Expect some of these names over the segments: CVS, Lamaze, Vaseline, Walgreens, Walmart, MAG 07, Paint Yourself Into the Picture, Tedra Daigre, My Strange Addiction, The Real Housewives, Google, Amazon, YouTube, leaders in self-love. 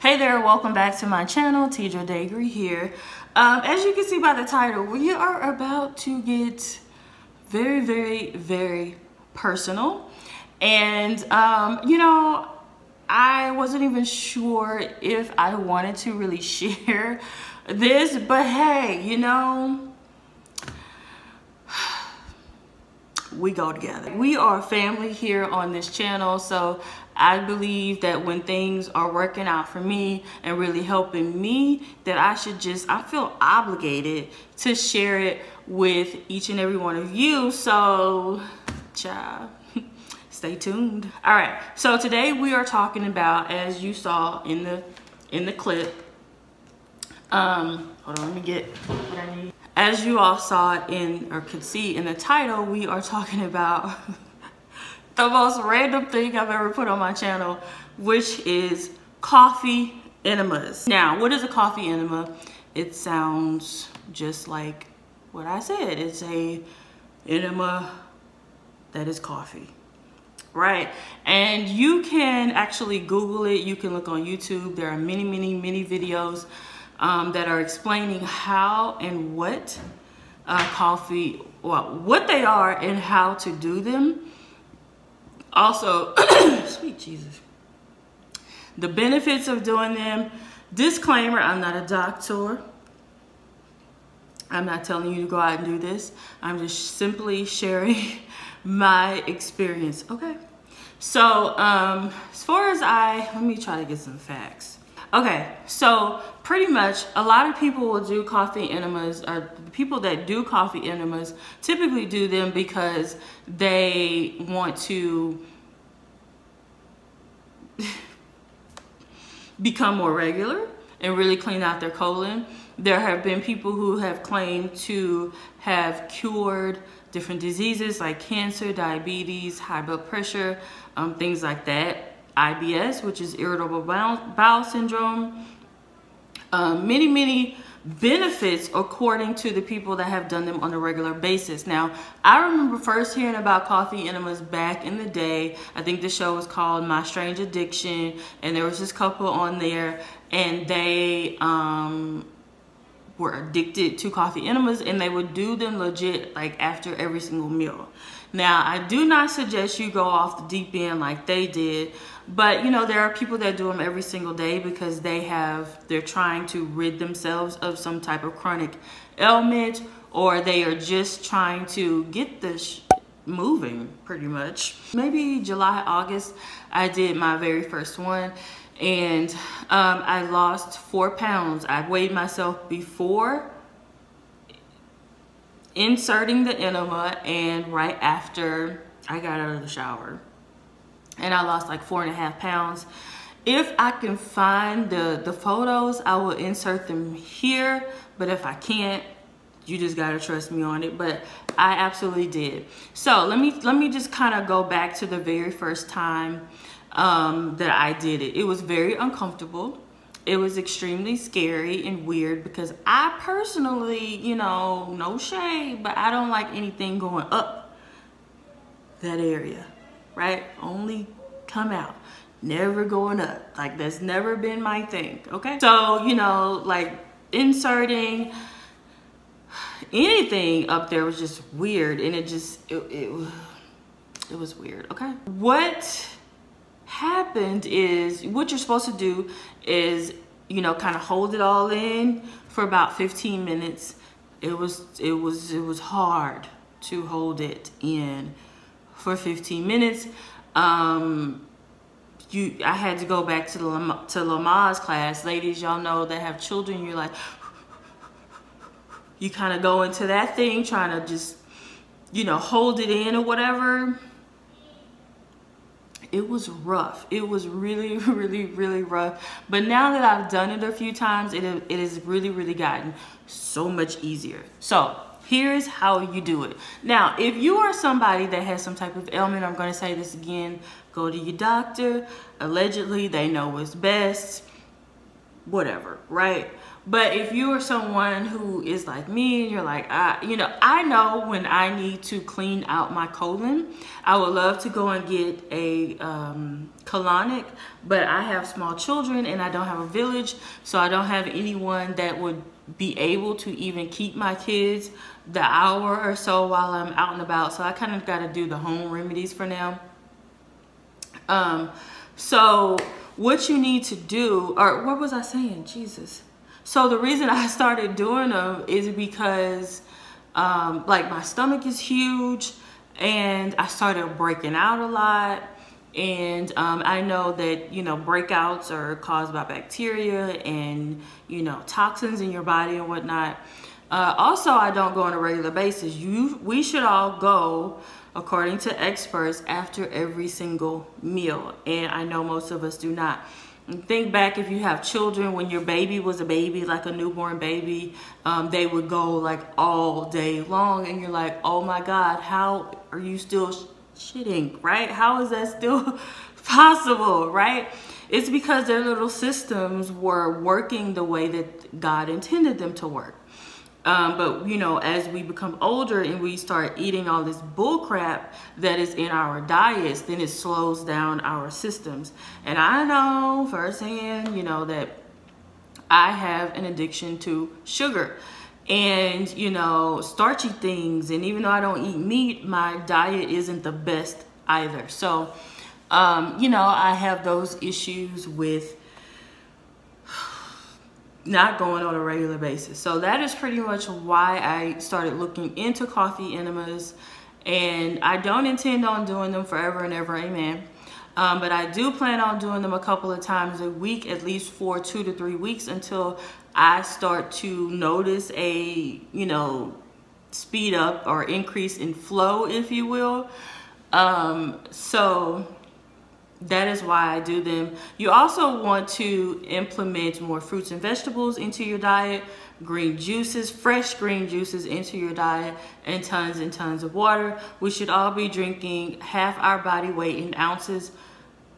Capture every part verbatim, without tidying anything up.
Hey there, welcome back to my channel. Tedra Daigre here. Um, as you can see by the title, we are about to get very, very, very personal. And, um, you know, I wasn't even sure if I wanted to really share this, but hey, you know, we go together. We are family here on this channel, so I believe that when things are working out for me and really helping me, that I should just, I feel obligated to share it with each and every one of you. So, child, stay tuned. All right, so today we are talking about, as you saw in the in the clip, um, hold on, let me get what I need. As you all saw in, or could see in the title, we are talking about the most random thing I've ever put on my channel, which is coffee enemas. Now, what is a coffee enema? It sounds just like what I said. It's a enema that is coffee, right? And you can actually Google it. You can look on YouTube. There are many, many, many videos um, that are explaining how and what uh, coffee, well, what they are and how to do them. Also, sweet Jesus, the benefits of doing them. Disclaimer, I'm not a doctor. I'm not telling you to go out and do this. I'm just simply sharing my experience, okay? So, um, as far as I, let me try to get some facts. Okay, so pretty much a lot of people will do coffee enemas, or people that do coffee enemas typically do them because they want to become more regular and really clean out their colon. There have been people who have claimed to have cured different diseases like cancer, diabetes, high blood pressure, um, things like that. I B S, which is irritable bowel, bowel syndrome. Uh, many, many benefits according to the people that have done them on a regular basis. Now, I remember first hearing about coffee enemas back in the day. I think the show was called My Strange Addiction, and there was this couple on there, and they um, were addicted to coffee enemas, and they would do them legit like after every single meal. Now, I do not suggest you go off the deep end like they did, but you know, there are people that do them every single day because they have, they're trying to rid themselves of some type of chronic ailment, or they are just trying to get the sh moving pretty much. Maybe July, August, I did my very first one, and um, I lost four pounds. I weighed myself before inserting the enema and right after I got out of the shower, and I lost like four and a half pounds. If I can find the the photos, I will insert them here, but if I can't, you just gotta trust me on it. But I absolutely did. So let me let me just kind of go back to the very first time um, that I did it. It was very uncomfortable. It was extremely scary and weird because I personally, you know, no shade, but I don't like anything going up that area, right? Only come out, never going up. Like, that's never been my thing, okay? So, you know, like inserting anything up there was just weird, and it just, it, it, it was weird, okay? What happened is, what you're supposed to do is, you know, kind of hold it all in for about fifteen minutes. It was it was it was hard to hold it in for fifteen minutes. Um you I had to go back to the to Lamaze class. Ladies, y'all know that have children, you're like you kind of go into that thing trying to just, you know, hold it in or whatever. It was rough. It was really, really, really rough. But now that I've done it a few times, it, it has really, really gotten so much easier. So here's how you do it. Now, if you are somebody that has some type of ailment, I'm going to say this again, go to your doctor. Allegedly, they know what's best. whatever, right? But if you are someone who is like me and you're like, I, you know, I know when I need to clean out my colon, I would love to go and get a um, colonic, but I have small children and I don't have a village, so I don't have anyone that would be able to even keep my kids the hour or so while I'm out and about. So I kind of got to do the home remedies for now. Um, so what you need to do, or what was I saying? Jesus. So the reason I started doing them is because um, like my stomach is huge and I started breaking out a lot. And um, I know that, you know, breakouts are caused by bacteria and, you know, toxins in your body and whatnot. Uh, also, I don't go on a regular basis. You, we should all go, according to experts, after every single meal. And I know most of us do not. And think back if you have children, when your baby was a baby, like a newborn baby, um, they would go like all day long. And you're like, oh my God, how are you still shitting, right? How is that still possible, right? It's because their little systems were working the way that God intended them to work. Um, but, you know, as we become older and we start eating all this bull crap that is in our diets, then it slows down our systems. And I know firsthand, you know, that I have an addiction to sugar. And, you know, starchy things. And even though I don't eat meat, my diet isn't the best either. So, um, you know, I have those issues with not going on a regular basis. So that is pretty much why I started looking into coffee enemas. And I don't intend on doing them forever and ever, amen. Um, but I do plan on doing them a couple of times a week, at least for two to three weeks until I start to notice a, you know, speed up or increase in flow, if you will. Um, so that is why I do them. You also want to implement more fruits and vegetables into your diet, green juices, fresh green juices into your diet, and tons and tons of water. We should all be drinking half our body weight in ounces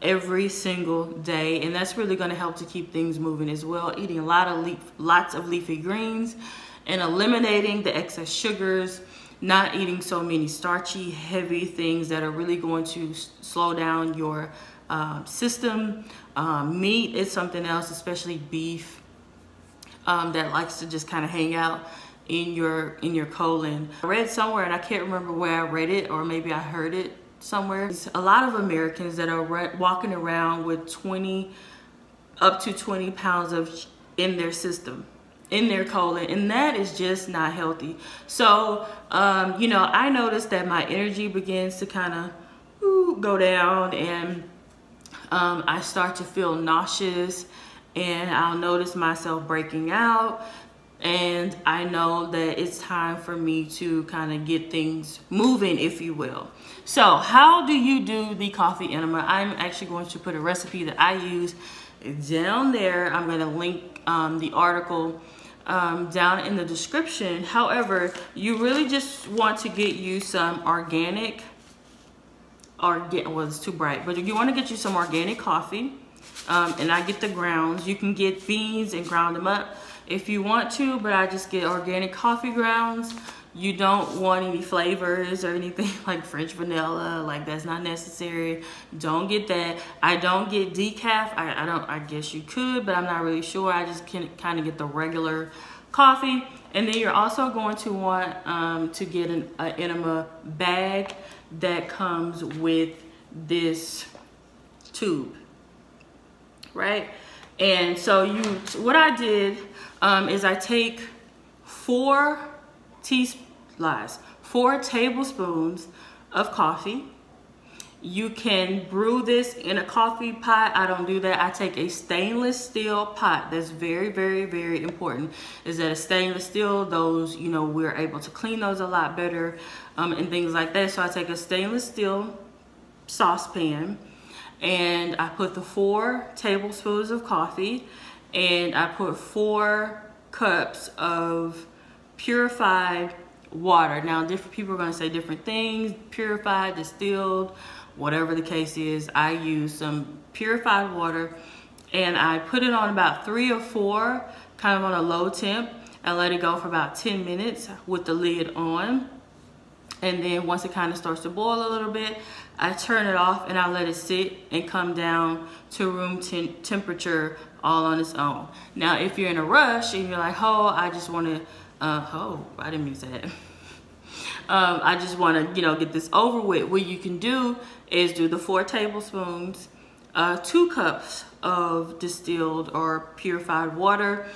every single day, and that's really going to help to keep things moving as well. Eating a lot of leaf, lots of leafy greens and eliminating the excess sugars, not eating so many starchy, heavy things that are really going to slow down your uh, system. Um, meat is something else, especially beef, um, that likes to just kind of hang out in your in your colon. I read somewhere, and I can't remember where I read it, or maybe I heard it somewhere. It's a lot of Americans that are walking around with twenty up to twenty pounds of in their system, in their colon, and that is just not healthy. So um you know, I noticed that my energy begins to kind of go down, and um I start to feel nauseous, and I'll notice myself breaking out. And I know that it's time for me to kind of get things moving, if you will. So how do you do the coffee enema? I'm actually going to put a recipe that I use down there. I'm going to link um, the article um, down in the description. However, you really just want to get you some organic, or get, well, it's too bright, but you want to get you some organic coffee. Um, and I get the grounds. You can get beans and ground them up if you want to, but I just get organic coffee grounds. You don't want any flavors or anything like French vanilla, like that's not necessary. Don't get that. I don't get decaf. I, I don't, I guess you could, but I'm not really sure. I just can kind of get the regular coffee. And then you're also going to want um, to get an, an enema bag that comes with this tube, right? And so you, what I did um, is I take four teaspoons, lies, four tablespoons of coffee. You can brew this in a coffee pot. I don't do that. I take a stainless steel pot. That's very, very, very important, is that a stainless steel, those, you know, we're able to clean those a lot better um, and things like that. So I take a stainless steel saucepan, and I put the four tablespoons of coffee, and I put four cups of purified water. Now, different people are gonna say different things, purified, distilled, whatever the case is. I use some purified water, and I put it on about three or four, kind of on a low temp. I let it go for about ten minutes with the lid on. And then once it kind of starts to boil a little bit, I turn it off and I let it sit and come down to room te- temperature all on its own. Now, if you're in a rush and you're like, oh, I just want to, uh, oh, I didn't use that. um, I just want to, you know, get this over with. What you can do is do the four tablespoons, uh, two cups of distilled or purified water.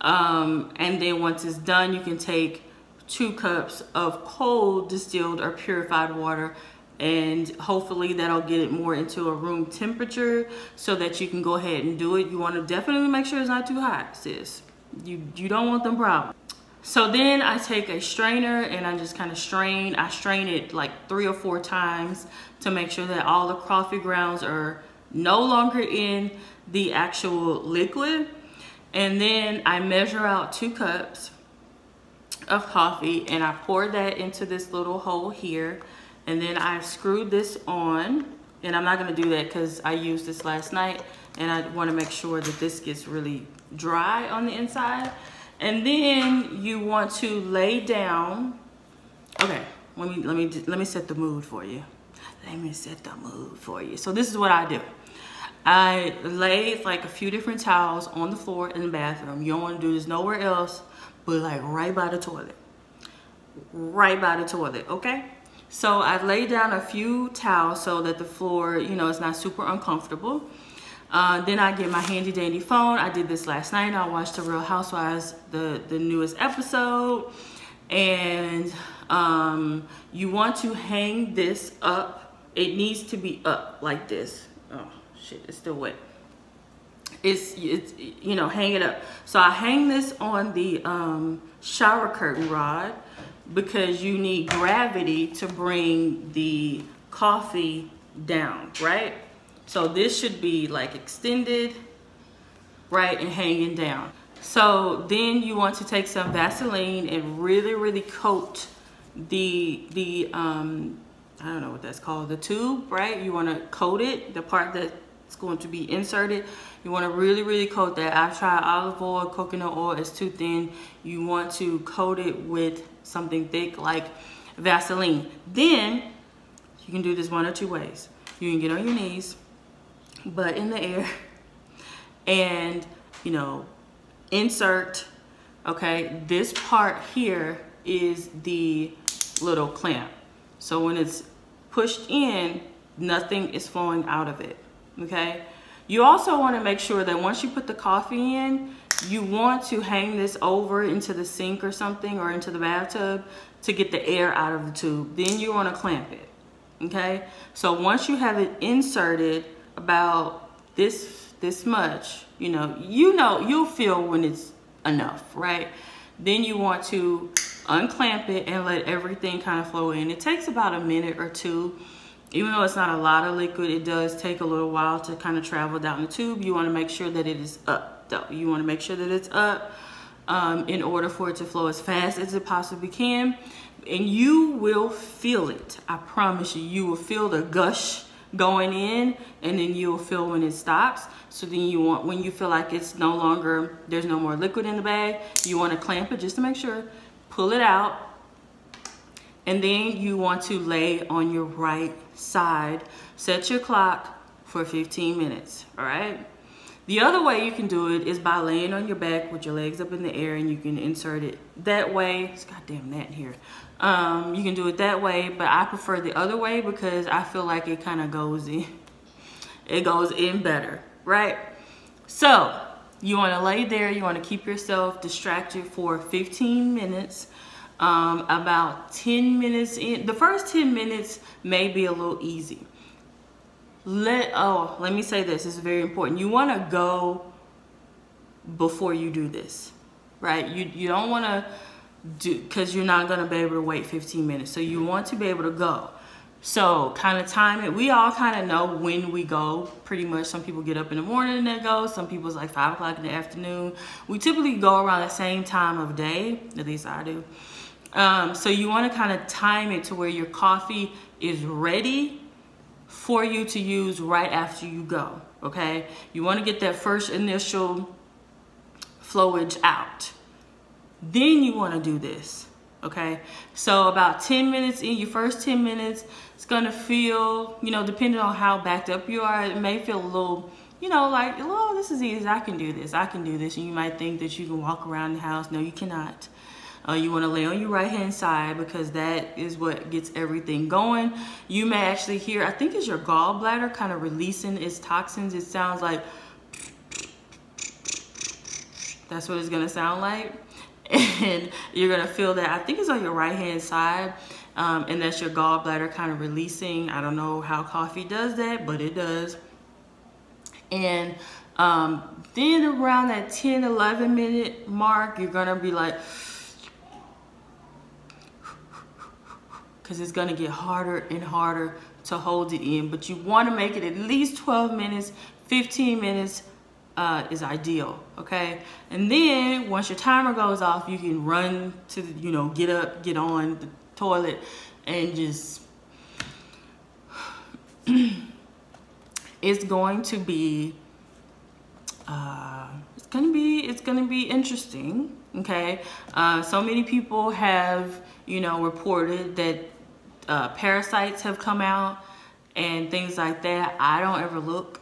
Um, and then once it's done, you can take two cups of cold distilled or purified water, and hopefully that'll get it more into a room temperature so that you can go ahead and do it. You want to definitely make sure it's not too hot, sis. You, you don't want them problems. So then I take a strainer and I just kind of strain. I strain it like three or four times to make sure that all the coffee grounds are no longer in the actual liquid. And then I measure out two cups of coffee and I pour that into this little hole here, and then I screw this on. And I'm not going to do that because I used this last night and I want to make sure that this gets really dry on the inside. And then you want to lay down. Okay, let me let me let me set the mood for you. Let me set the mood for you. So this is what I do. I laid like a few different towels on the floor in the bathroom. You don't want to do this nowhere else, but like right by the toilet, right by the toilet, okay? So I laid down a few towels so that the floor, you know, is not super uncomfortable. Uh, then I get my handy dandy phone. I did this last night. I watched The Real Housewives, the, the newest episode. And um, you want to hang this up. It needs to be up like this. Oh, shit, it's still wet. It's, it's, you know, hang it up. So I hang this on the um, shower curtain rod because you need gravity to bring the coffee down, right? So this should be like extended, right, and hanging down. So then you want to take some Vaseline and really, really coat the, the um, I don't know what that's called, the tube, right? You want to coat it, the part that it's going to be inserted. You want to really, really coat that. I've tried olive oil, coconut oil. It's too thin. You want to coat it with something thick like Vaseline. Then you can do this one or two ways. You can get on your knees, butt in the air, and, you know, insert. Okay, this part here is the little clamp. So when it's pushed in, nothing is flowing out of it. Okay, you also want to make sure that once you put the coffee in, you want to hang this over into the sink or something, or into the bathtub, to get the air out of the tube. Then you want to clamp it. Okay, so once you have it inserted about this this much, you know you know you'll feel when it's enough, right? Then you want to unclamp it and let everything kind of flow in. It takes about a minute or two. Even though it's not a lot of liquid, it does take a little while to kind of travel down the tube. You want to make sure that it is up, though. You want to make sure that it's up um, in order for it to flow as fast as it possibly can. And you will feel it. I promise you, you will feel the gush going in, and then you'll feel when it stops. So then you want, when you feel like it's no longer, there's no more liquid in the bag, you want to clamp it just to make sure, pull it out. And then you want to lay on your right side. Set your clock for fifteen minutes, all right? The other way you can do it is by laying on your back with your legs up in the air, and you can insert it that way. It's goddamn that here. Um, you can do it that way, but I prefer the other way because I feel like it kind of goes in. It goes in better, right? So you want to lay there. You want to keep yourself distracted for fifteen minutes. Um, about ten minutes in, the first ten minutes may be a little easy. Let, oh, let me say this, it's very important. You want to go before you do this, right? You, you don't want to do, because you're not going to be able to wait fifteen minutes. So you want to be able to go. So kind of time it. We all kind of know when we go, pretty much. Some people get up in the morning and they go. Some people's like five o'clock in the afternoon. We typically go around the same time of day, at least I do. Um, so you want to kind of time it to where your coffee is ready for you to use right after you go. okay? You want to get that first initial flowage out. Then you want to do this, okay? So about ten minutes in, your first ten minutes, it's going to feel, you know, depending on how backed up you are, it may feel a little, you know, like, oh, this is easy. I can do this. I can do this. And you might think that you can walk around the house. No, you cannot. Uh, you want to lay on your right-hand side because that is what gets everything going. You may actually hear, I think it's your gallbladder kind of releasing its toxins. It sounds like, that's what it's going to sound like. And you're going to feel that, I think it's on your right-hand side. Um, and that's your gallbladder kind of releasing. I don't know how coffee does that, but it does. And um, then around that ten, eleven minute mark, you're going to be like, because it's going to get harder and harder to hold it in. But you want to make it at least twelve minutes, fifteen minutes uh, is ideal, okay? And then once your timer goes off, you can run to, you know, get up, get on the toilet, and just... it's going to be... Uh, it's going to be, it's going to be interesting, okay? Uh, so many people have, you know, reported that Uh, parasites have come out and things like that. I don't ever look.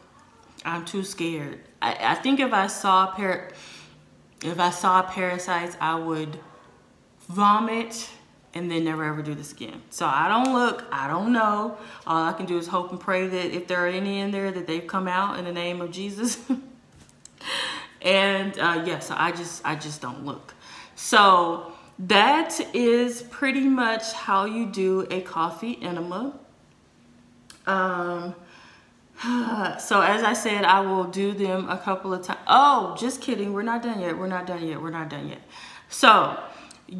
I'm too scared. I, I think if I saw par if I saw parasites, I would vomit and then never ever do this again. So I don't look. I don't know. All I can do is hope and pray that if there are any in there, that they've come out in the name of Jesus. And uh, yeah, so I just I just don't look. So. That is pretty much how you do a coffee enema. Um, so as I said, I will do them a couple of times. Oh, just kidding. We're not done yet. We're not done yet. We're not done yet. So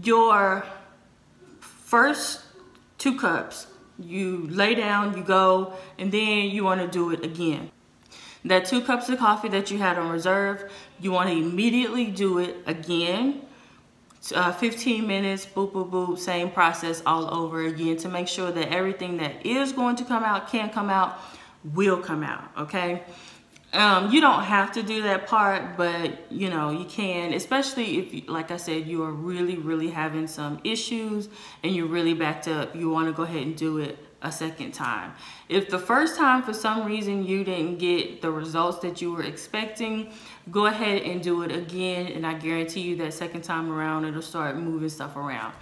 your first two cups, you lay down, you go, and then you want to do it again. That two cups of coffee that you had on reserve, you want to immediately do it again. Uh, fifteen minutes, boop, boop, boop, same process all over again to make sure that everything that is going to come out, can come out, will come out, okay? Um, you don't have to do that part, but, you know, you can, especially if, you, like I said, you are really, really having some issues and you're really backed up. You want to go ahead and do it a second time. If the first time, for some reason, you didn't get the results that you were expecting, go ahead and do it again, and I guarantee you that second time around, it'll start moving stuff around.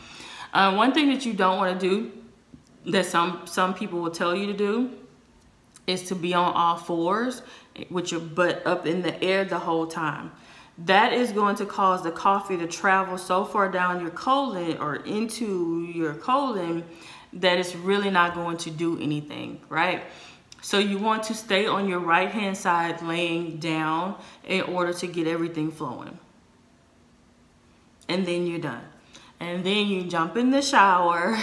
Uh, one thing that you don't want to do, that some, some people will tell you to do, is to be on all fours with your butt up in the air the whole time. That is going to cause the coffee to travel so far down your colon or into your colon that it's really not going to do anything, right? So you want to stay on your right-hand side laying down in order to get everything flowing. And then you're done. And then you jump in the shower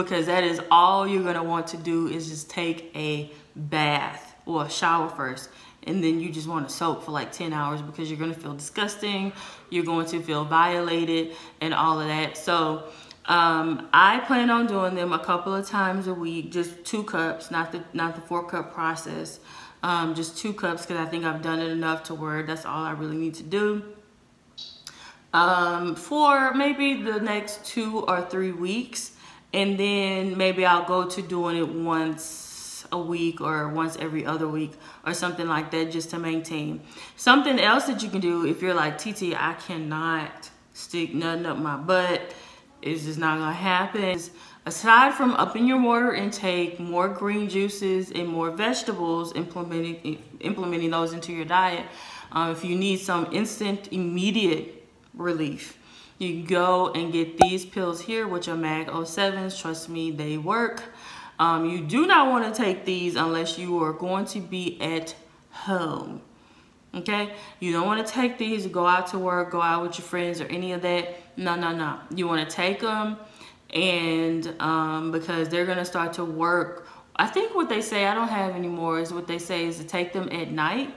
because that is all you're gonna want to do is just take a bath or a shower first. And then you just want to soak for like ten hours because you're gonna feel disgusting. You're going to feel violated and all of that. So. Um, I plan on doing them a couple of times a week, just two cups, not the not the four cup process, um, just two cups because I think I've done it enough to where that's all I really need to do um, for maybe the next two or three weeks, and then maybe I'll go to doing it once a week or once every other week or something like that just to maintain. Something else that you can do if you're like, T T, I cannot stick nothing up my butt. It's just not gonna happen. Aside from upping your water intake, more green juices and more vegetables, implementing implementing those into your diet. Um, if you need some instant, immediate relief, you can go and get these pills here, which are mag oh sevens. Trust me, they work. Um, you do not want to take these unless you are going to be at home. Okay, you don't want to take these, go out to work, go out with your friends or any of that. No, no, no. You want to take them and um, because they're going to start to work. I think what they say, I don't have anymore, is what they say is to take them at night,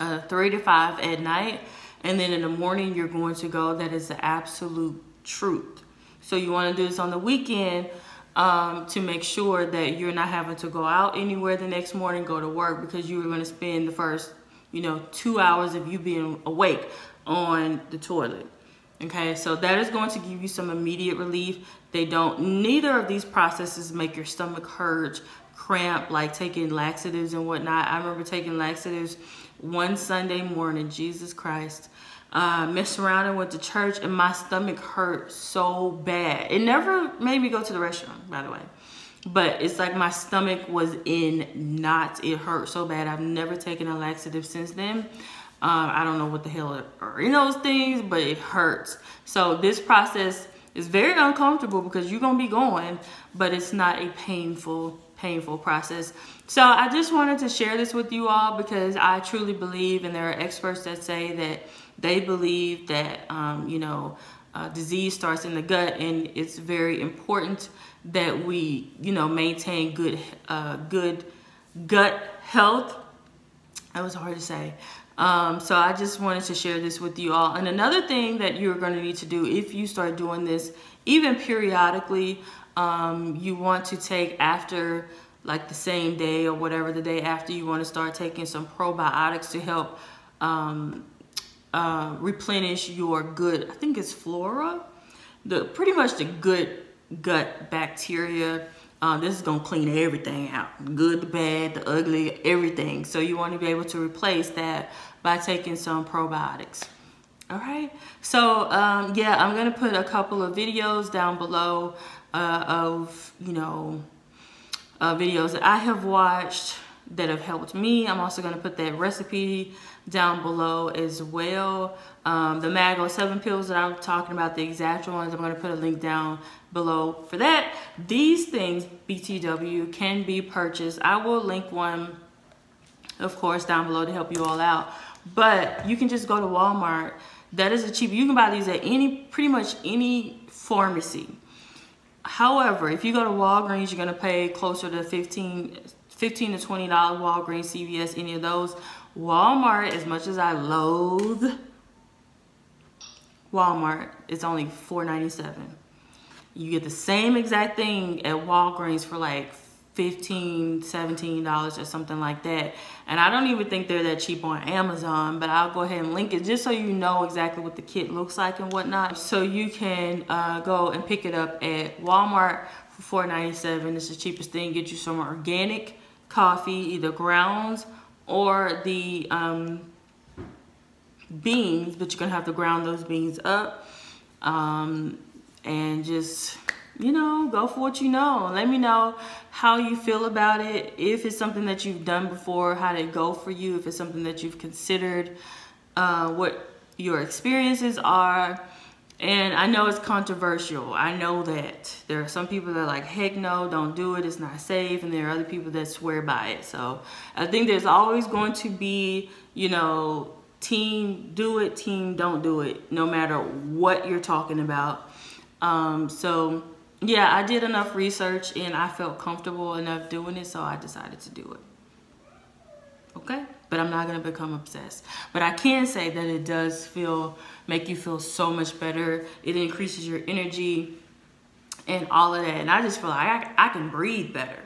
uh, three to five at night. And then in the morning, you're going to go. That is the absolute truth. So you want to do this on the weekend um, to make sure that you're not having to go out anywhere the next morning, go to work, because you were going to spend the first, you know, two hours of you being awake on the toilet. Okay, so that is going to give you some immediate relief. They don't, neither of these processes make your stomach hurt, cramp, like taking laxatives and whatnot. I remember taking laxatives one Sunday morning, Jesus Christ. Uh, messed around and went to church and my stomach hurt so bad. It never made me go to the restroom, by the way. But it's like my stomach was in knots. It hurt so bad. I've never taken a laxative since then. Um, I don't know what the hell are in those things, but it hurts. So this process is very uncomfortable because you're going to be going, but it's not a painful, painful process. So I just wanted to share this with you all because I truly believe, and there are experts that say that they believe that, um, you know, uh, disease starts in the gut, and it's very important that we, you know, maintain good, uh, good gut health. That was hard to say. Um, so I just wanted to share this with you all. And another thing that you're going to need to do if you start doing this, even periodically, um, you want to take after like the same day or whatever the day after, you want to start taking some probiotics to help um, uh, replenish your good, I think it's flora, the pretty much the good gut bacteria. Uh, this is going to clean everything out, good, the bad, the ugly, everything. So you want to be able to replace that by taking some probiotics. All right. So, um, yeah, I'm going to put a couple of videos down below uh, of, you know, uh, videos that I have watched that have helped me. I'm also going to put that recipe down below as well. Um, the mag oh seven pills that I'm talking about, the exact ones, I'm going to put a link down below for that. These things, B T W, can be purchased. I will link one, of course, down below to help you all out. But you can just go to Walmart. That is a cheap. You can buy these at any, pretty much any pharmacy. However, if you go to Walgreens, you're going to pay closer to fifteen to twenty dollars, Walgreens, C V S, any of those. Walmart, as much as I loathe Walmart, it's only four ninety-seven. You get the same exact thing at Walgreens for like fifteen, seventeen dollars or something like that. And I don't even think they're that cheap on Amazon, but I'll go ahead and link it just so you know exactly what the kit looks like and whatnot. So you can uh, go and pick it up at Walmart for four ninety-seven. It's the cheapest thing. Get you some organic coffee, either grounds or the um, beans, but you're gonna have to ground those beans up. Um, and just, you know, go for what you know. Let me know how you feel about it. If it's something that you've done before, how did it go for you? If it's something that you've considered, uh, what your experiences are. And I know it's controversial. I know that there are some people that are like, heck no, don't do it, it's not safe. And there are other people that swear by it. So I think there's always going to be, you know, team do it, team don't do it, no matter what you're talking about. Um, so yeah, I did enough research and I felt comfortable enough doing it, so I decided to do it. Okay? But I'm not gonna become obsessed. But I can say that it does feel, make you feel so much better. It increases your energy and all of that. And I just feel like I, I can breathe better.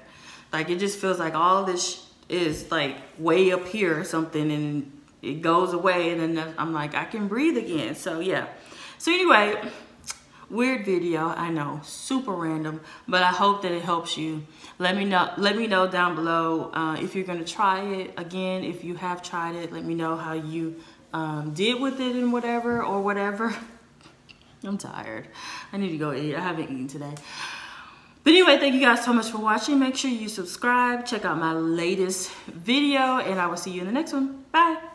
Like it just feels like all this is like way up here or something, and it goes away, and then I'm like, I can breathe again. So yeah. So anyway, weird video, I know, super random, but I hope that it helps you. Let me know, let me know down below uh, if you're gonna try it again. If you have tried it, let me know how you um, did with it and whatever or whatever. I'm tired. I need to go eat. I haven't eaten today. But anyway, thank you guys so much for watching. Make sure you subscribe, check out my latest video, and I will see you in the next one. Bye.